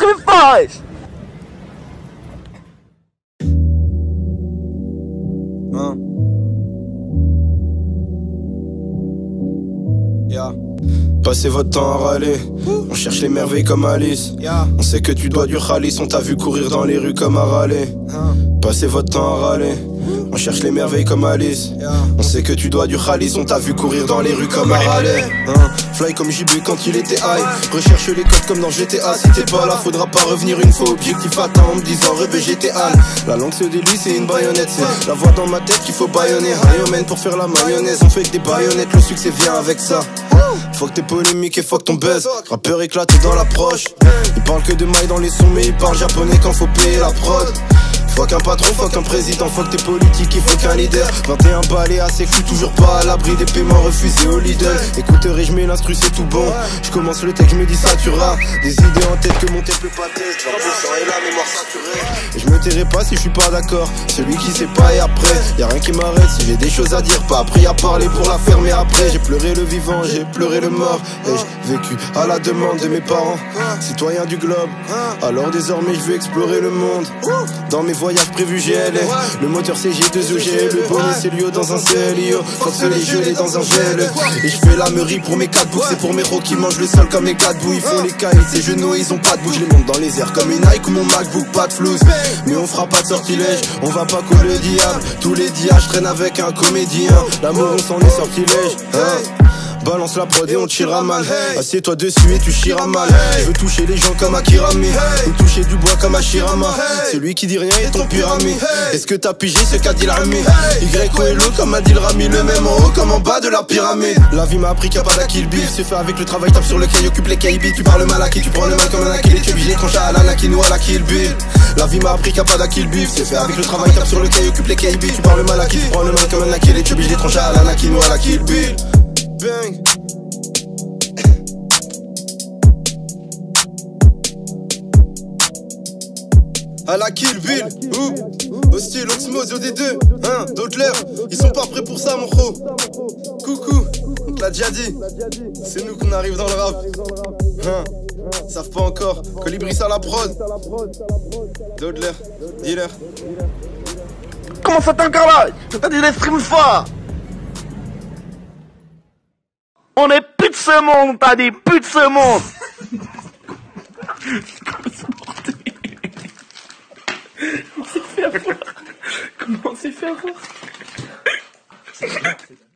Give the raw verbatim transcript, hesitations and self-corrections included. Trifft euch! Ja. Ja. Passez votre temps à râler. On cherche les merveilles comme Alice. Yeah. On sait que tu dois du khalis. On t'a vu courir dans les rues comme à râler. Uh. Passez votre temps à râler. On cherche les merveilles comme Alice. Yeah. On sait que tu dois du khalis. On t'a vu courir dans les rues comme à râler. Hein. Fly comme J B quand il était high. Recherche les codes comme dans G T A. Si t'es pas là, faudra pas revenir une fois. Objectif atteint en me disant rêver G T A. La langue c'est au délice, c'est une baïonnette. C'est la voix dans ma tête qu'il faut baïonner. Iron pour faire la mayonnaise. On fait que des baïonnettes. Le succès vient avec ça. Faut que t'es polémique et faut que ton buzz. Rappeur éclaté dans l'approche. Il parle que de mailles dans les sons, mais il parle japonais quand faut payer la prod. Faut qu'un patron, faut qu'un président, faut que t'es politique, il faut qu'un leader. vingt et un balais à ses coups, toujours pas à l'abri des paiements refusés au leader. Écouteur et je mets l'instru, c'est tout bon. Je commence le texte, je me dis ça tu rats. Des idées en tête que mon tête peut pas tester. vingt pour cent et la mémoire saturée. Et je me tairai pas si je suis pas d'accord. Celui qui sait pas et après, y'a rien qui m'arrête. Si j'ai des choses à dire, pas appris à parler pour la faire, mais après. J'ai pleuré le vivant, j'ai pleuré le mort. Ai-je vécu à la demande de mes parents, citoyens du globe. Alors désormais je veux explorer le monde. Dans mes voyage prévu G L, le moteur c'est G deux O G L, le bonnet c'est Lio dans un C L I O, force les gelés dans un G L. Et je fais la meurie pour mes quatre bouts, c'est pour mes rocs qui mangent le sol comme les quatre bouts. Ils font les cailles, ces genoux ils ont pas de bouche, je les monte dans les airs comme une Nike ou mon MacBook, pas de flouze. Mais on fera pas de sortilège, on va pas coller le diable. Tous les dias je traîne avec un comédien, l'amour on s'en est sortilège. Hein. Balance la prod et on tira mal. Assieds-toi dessus et tu chiras mal. Je veux toucher les gens comme Akirami ou toucher du bois comme Ashirama. Celui qui dit rien est ton pire ami. Est-ce que t'as pigé ce qu'a dit l'armée? Y O et l'eau comme Adil Rami. Le même en haut comme en bas de la pyramide. La vie m'a appris qu'il n'y a pas d'Akil Beef. C'est fait avec le travail, tape sur lequel occupe les K B. Tu parles mal à qui, tu prends le mal comme un Akil. Et tu es obligé de trancher à la Nakin ou à la Kill Bill. La vie m'a appris qu'il n'y a pas d'Akil Beef. C'est fait avec le travail, tape sur lequel occupe les K B. Tu parles mal à qui, tu prends le mal comme un Akil. Et tu es obligé de trancher à la Nakin ou à la Kill Bill. Bang. À la Kill Bill, ouh, hostile, Oxmose, O D deux, hein, d'autres leurs, ils sont pas prêts pour ça, mon gros. Coucou, on te l'a déjà dit, c'est nous qu'on arrive dans le rap, hein, savent pas encore, Colibris à la prod, d'autres leurs, dealer. Comment ça t'encore là? Je t'ai dit les streams forts. On est plus de ce monde, t'as dit, plus de ce monde. Comment se porter? On s'est fait avoir. Comment on s'est fait avoir?